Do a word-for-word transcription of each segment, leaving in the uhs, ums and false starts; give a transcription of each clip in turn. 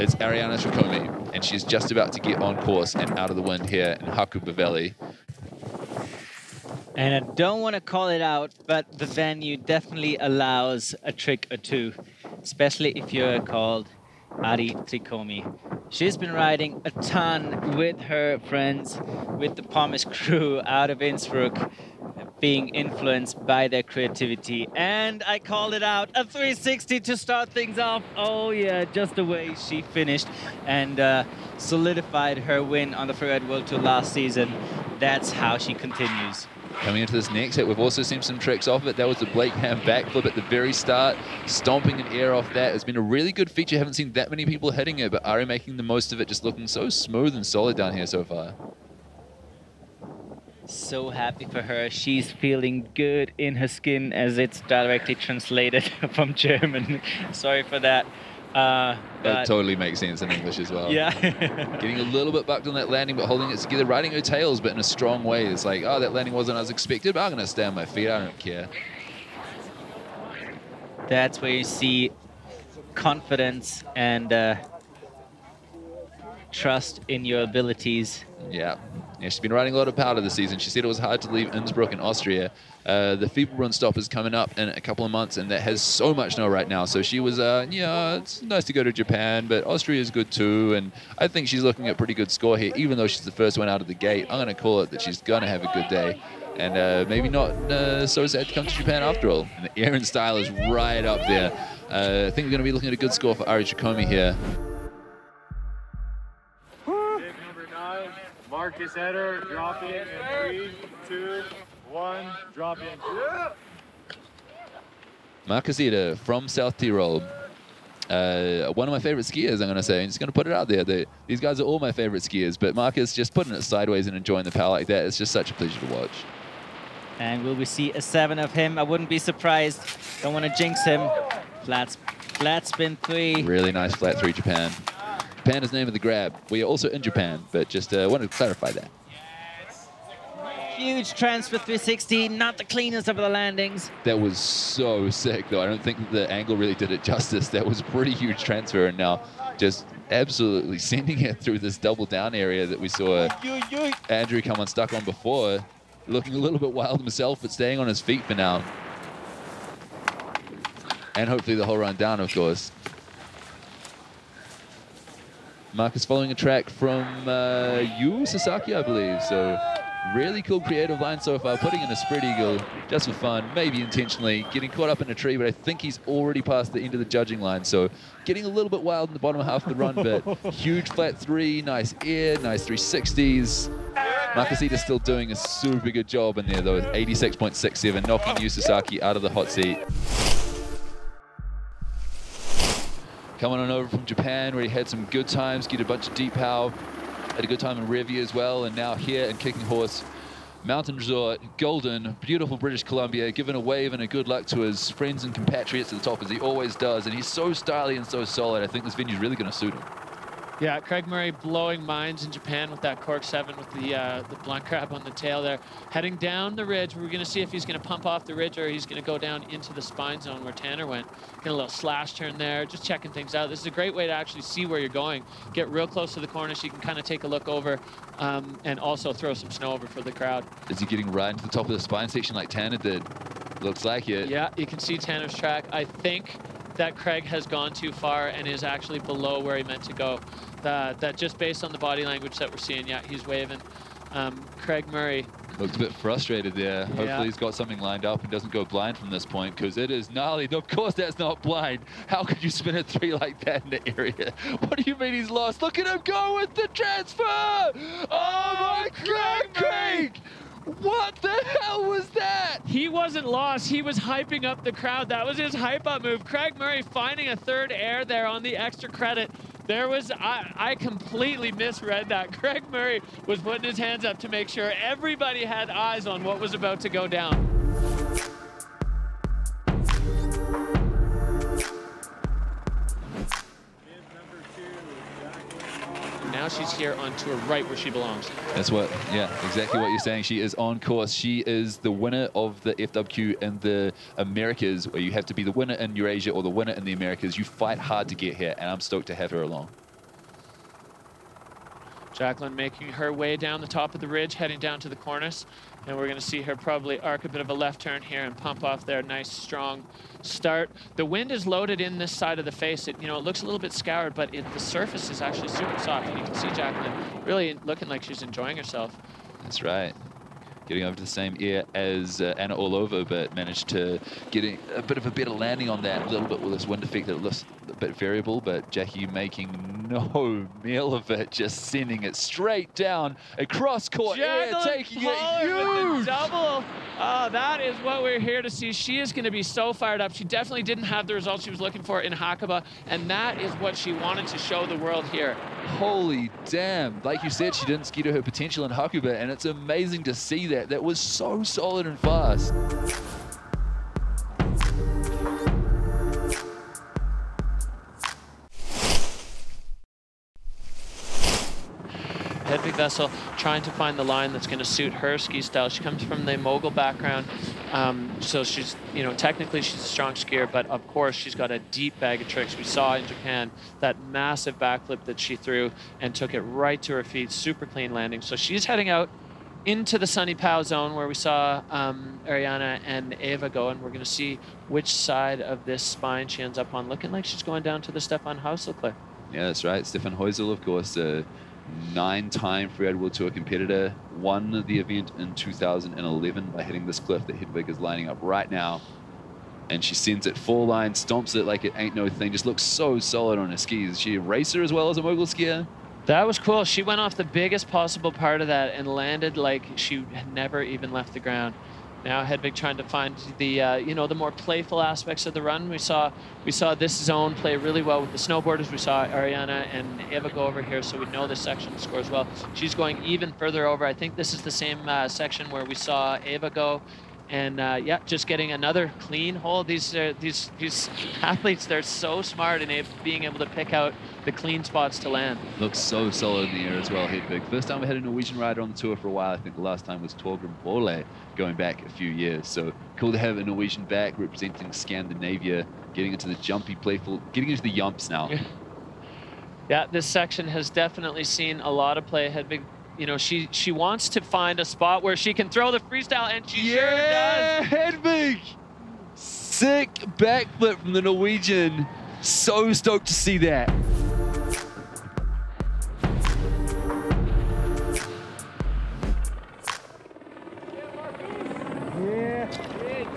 It's Arianna Tricomi, and she's just about to get on course and out of the wind here in Hakuba Valley. And I don't want to call it out, but the venue definitely allows a trick or two, especially if you're called Ari Tricomi. She's been riding a ton with her friends, with the Palms crew out of Innsbruck, being influenced by their creativity. And I called it out, a three sixty to start things off. Oh yeah, just the way she finished and uh, solidified her win on the Freeride World Tour last season. That's how she continues. Coming into this next hit, we've also seen some tricks off it. That was the Blakeham backflip at the very start. Stomping an air off that has been a really good feature. Haven't seen that many people hitting it, but Ari making the most of it, just looking so smooth and solid down here so far. So happy for her. She's feeling good in her skin, as it's directly translated from German. Sorry for that. Uh, that totally makes sense in English as well. Yeah. Getting a little bit bucked on that landing, but holding it together, riding her tails, but in a strong way. It's like, oh, that landing wasn't as expected, but I'm going to stay on my feet. I don't care. That's where you see confidence and uh, trust in your abilities. Yeah. Yeah, she's been riding a lot of powder this season. She said it was hard to leave Innsbruck in Austria. Uh, the Fieberbrunn stop is coming up in a couple of months, and that has so much snow right now. So she was, uh, yeah, it's nice to go to Japan, but Austria is good too. And I think she's looking at a pretty good score here, even though she's the first one out of the gate. I'm going to call it that she's going to have a good day. And uh, maybe not uh, so sad to come to Japan after all. And the Aaron style is right up there. Uh, I think we're going to be looking at a good score for Ari Tricomi here. Markus Eder, drop in in three, two, one, drop in. Markus Eder from South Tyrol. Uh, one of my favorite skiers, I'm going to say. I'm just going to put it out there. They, these guys are all my favorite skiers, but Markus just putting it sideways and enjoying the power like that. It's just such a pleasure to watch. And will we see a seven of him? I wouldn't be surprised. Don't want to jinx him. Flat, flat spin three. Really nice flat three, Japan. Japan is the name of the grab. We are also in Japan, but just uh, wanted to clarify that. Yes. Huge transfer three sixty, not the cleanest of the landings. That was so sick, though. I don't think the angle really did it justice. That was a pretty huge transfer, and now just absolutely sending it through this double down area that we saw Andrew come unstuck on before, looking a little bit wild himself, but staying on his feet for now. And hopefully the whole run down, of course. Markus following a track from uh, Yu Sasaki, I believe. So really cool creative line so far, putting in a spread eagle just for fun, maybe intentionally, getting caught up in a tree, but I think he's already past the end of the judging line. So getting a little bit wild in the bottom half of the run, but huge flat three, nice air, nice three sixties. Markus Eder still doing a super good job in there though, eighty-six point six seven, knocking Yu Sasaki out of the hot seat. Coming on over from Japan, where he had some good times, get a bunch of deep power, had a good time in Verbier as well, and now here in Kicking Horse Mountain Resort, Golden, beautiful British Columbia, giving a wave and a good luck to his friends and compatriots at the top, as he always does, and he's so stylish and so solid. I think this venue's really going to suit him. Yeah, Craig Murray blowing minds in Japan with that cork seven with the uh, the blunt grab on the tail there. Heading down the ridge, we're going to see if he's going to pump off the ridge or he's going to go down into the spine zone where Tanner went. Got a little slash turn there, just checking things out. This is a great way to actually see where you're going. Get real close to the corner so you can kind of take a look over um, and also throw some snow over for the crowd. Is he getting right into the top of the spine section like Tanner did? Looks like it. Yeah, you can see Tanner's track. I think that Craig has gone too far and is actually below where he meant to go. Uh, that just based on the body language that we're seeing, yeah, he's waving. Um, Craig Murray looks a bit frustrated there. Hopefully yeah. He's got something lined up and doesn't go blind from this point, because it is gnarly. Of course that's not blind. How could you spin a three like that in the area? What do you mean he's lost? Look at him go with the transfer! Oh, oh my God, Craig! What the hell was that? He wasn't lost. He was hyping up the crowd. That was his hype-up move. Craig Murray finding a third air there on the extra credit. There was, I, I completely misread that. Craig Murray was putting his hands up to make sure everybody had eyes on what was about to go down. Now she's here on tour right where she belongs. That's what, yeah, exactly what you're saying. She is on course. She is the winner of the F W Q in the Americas, where you have to be the winner in Eurasia or the winner in the Americas. You fight hard to get here, and I'm stoked to have her along. Jacqueline making her way down the top of the ridge, heading down to the cornice. And we're going to see her probably arc a bit of a left turn here and pump off there. Nice, strong start. The wind is loaded in this side of the face. It, you know, it looks a little bit scoured, but it, the surface is actually super soft. And you can see Jacqueline really looking like she's enjoying herself. That's right. Getting over to the same ear as uh, Anna all over, but managed to get a bit of a better landing on that. A little bit with this wind effect that looks a bit variable, but Jackie making no meal of it, just sending it straight down across court air, taking it huge. Double. Oh, that is what we're here to see. She is going to be so fired up. She definitely didn't have the results she was looking for in Hakuba, and that is what she wanted to show the world here. Holy damn. Like you said, she didn't ski to her potential in Hakuba, and it's amazing to see that. That was so solid and fast. Hedvig Vessel trying to find the line that's going to suit her ski style. She comes from the mogul background, um, so she's, you know, technically she's a strong skier, but of course she's got a deep bag of tricks. We saw in Japan that massive backflip that she threw and took it right to her feet, super clean landing. So she's heading out into the Sunny Pow zone where we saw um, Arianna and Eva go, and we're going to see which side of this spine she ends up on. Looking like she's going down to the Stefan Hoysel cliff. Yeah, that's right. Stefan Hoysel, of course, uh, nine-time Freeride World Tour competitor, won the event in two thousand eleven by hitting this cliff that Hedvig is lining up right now. And she sends it four line, stomps it like it ain't no thing, just looks so solid on her skis. She a racer as well as a mogul skier. That was cool. She went off the biggest possible part of that and landed like she had never even left the ground. Now Hedvig trying to find the uh, you know, the more playful aspects of the run. We saw we saw this zone play really well with the snowboarders. We saw Arianna and Eva go over here, so we know this section scores well. She's going even further over. I think this is the same uh, section where we saw Eva go, and uh, yeah, just getting another clean hole. These uh, these these athletes, they're so smart in being able to pick out the clean spots to land. Looks so solid in the air as well, Hedvig. First time we had a Norwegian rider on the tour for a while. I think the last time was Torgrim Bole, going back a few years. So cool to have a Norwegian back representing Scandinavia, getting into the jumpy, playful, getting into the yumps now. Yeah, yeah, this section has definitely seen a lot of play. Hedvig, you know, she she wants to find a spot where she can throw the freestyle, and she yeah, sure does. Hedvig! Sick backflip from the Norwegian. So stoked to see that.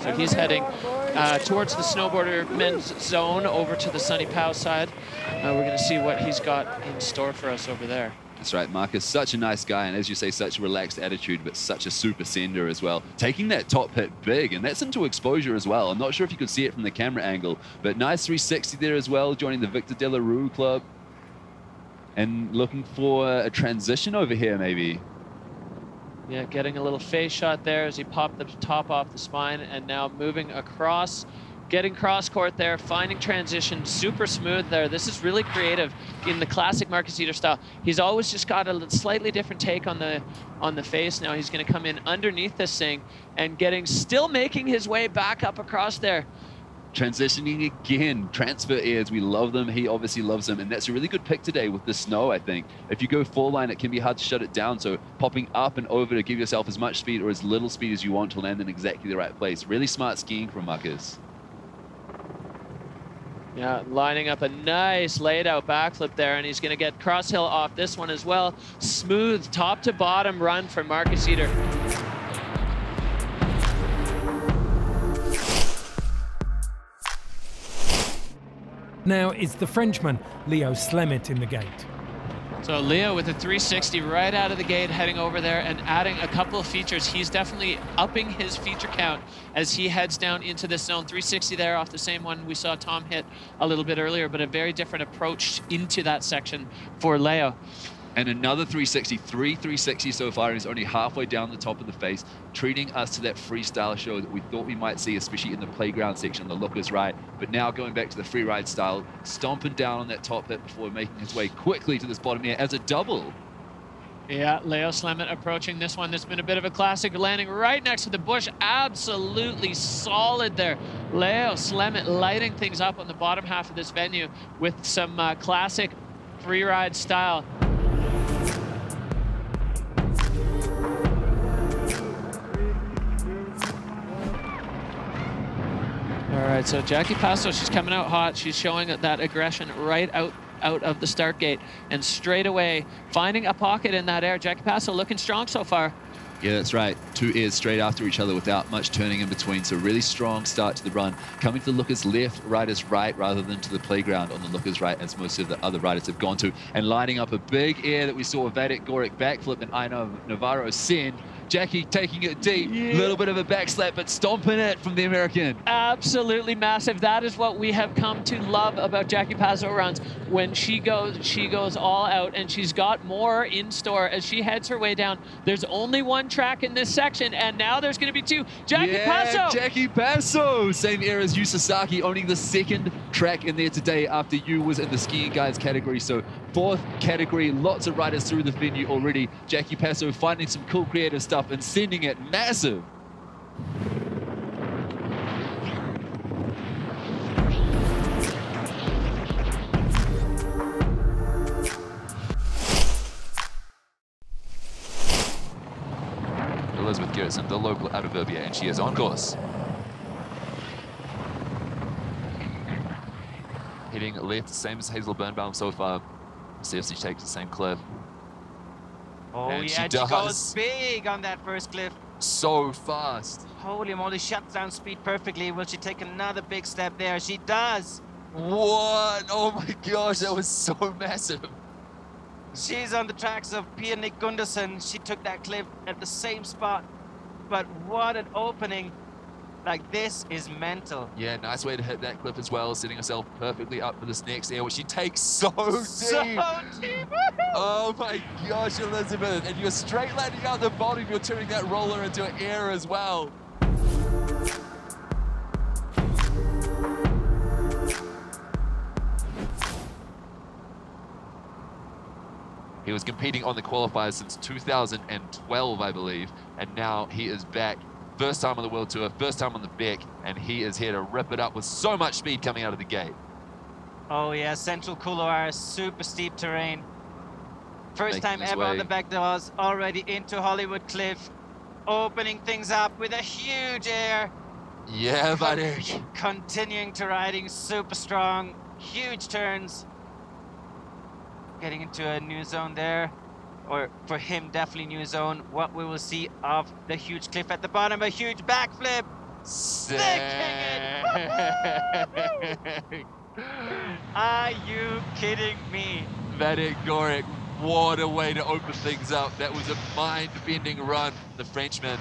So he's heading uh, towards the snowboarder men's zone over to the Sunny Pow side. Uh, we're going to see what he's got in store for us over there. That's right, Markus. Such a nice guy, and as you say, such a relaxed attitude, but such a super sender as well. Taking that top hit big, and that's into exposure as well. I'm not sure if you could see it from the camera angle, but nice three sixty there as well, joining the Victor de la Rue club. And looking for a transition over here, maybe. Yeah, getting a little face shot there as he popped the top off the spine, and now moving across, getting cross court there, finding transition, super smooth there. This is really creative in the classic Markus Eder style. He's always just got a slightly different take on the on the face. Now he's going to come in underneath this thing and getting, still making his way back up across there. Transitioning again, transfer airs, we love them, he obviously loves them, and that's a really good pick today with the snow, I think. If you go four line, it can be hard to shut it down, so popping up and over to give yourself as much speed or as little speed as you want to land in exactly the right place. Really smart skiing from Markus. Yeah, lining up a nice laid out backflip there, and he's going to get cross hill off this one as well. Smooth top to bottom run for Markus Eder. Now is the Frenchman, Leo Slemet, in the gate. So Leo with a three sixty right out of the gate, heading over there and adding a couple of features. He's definitely upping his feature count as he heads down into this zone. three sixty there off the same one we saw Tom hit a little bit earlier, but a very different approach into that section for Leo. And another three sixty, three 360 so far, is only halfway down the top of the face, treating us to that freestyle show that we thought we might see, especially in the playground section, the lookers right. But now going back to the free ride style, stomping down on that top hit before making his way quickly to this bottom air as a double. Yeah, Leo Slemet approaching this one. That's been a bit of a classic, landing right next to the bush. Absolutely solid there. Leo Slemet lighting things up on the bottom half of this venue with some uh, classic free ride style. All right, so Jackie Pasó, she's coming out hot. She's showing that aggression right out out of the start gate and straight away finding a pocket in that air. Jackie Pasó looking strong so far. Yeah, that's right. Two airs straight after each other without much turning in between. So really strong start to the run. Coming to the looker's left, rider's right, rather than to the playground on the looker's right, as most of the other riders have gone to. And lining up a big air that we saw, Wadeck Gorak backflip and Aino Navarro send. Jackie taking it deep, yeah. Little bit of a backslap, but stomping it from the American. Absolutely massive. That is what we have come to love about Jackie Pasó runs. When she goes, she goes all out, and she's got more in store as she heads her way down. There's only one track in this section, and now there's going to be two. Jackie yeah, Pasó! Jackie Pasó! Same era as Yu Sasaki, owning the second track in there today after Yu was in the skiing guys category. So fourth category, lots of riders through the venue already. Jackie Pasó finding some cool creative stuff and sending it massive. Elizabeth Garrison, the local out of Verbier, and she is on course. Heading left, same as Hazel Burnbaum so far. See if she takes the same cliff. Oh, and yeah, she, she goes big on that first cliff. So fast. Holy moly, shuts down speed perfectly. Will she take another big step there? She does. What? Oh my gosh, that was so massive. She's on the tracks of Pia Nick Gunderson. She took that cliff at the same spot. But what an opening. Like, this is mental. Yeah, nice way to hit that cliff as well, setting herself perfectly up for this next air, which she takes so deep. So deep! Oh my gosh, Elizabeth. And you're straight landing out the bottom, you're turning that roller into an air as well. He was competing on the qualifiers since two thousand twelve, I believe, and now he is back. First time on the World Tour, first time on the Beck, and he is here to rip it up with so much speed coming out of the gate. Oh yeah, central couloir, super steep terrain. First time ever on the back doors, already into Hollywood Cliff, opening things up with a huge air. Yeah, buddy. Continuing to riding, super strong, huge turns. Getting into a new zone there. Or for him, definitely new zone. What we will see of the huge cliff at the bottom, a huge backflip. Sticking it! Are you kidding me? Wadeck Gorak, what a way to open things up. That was a mind-bending run, the Frenchman.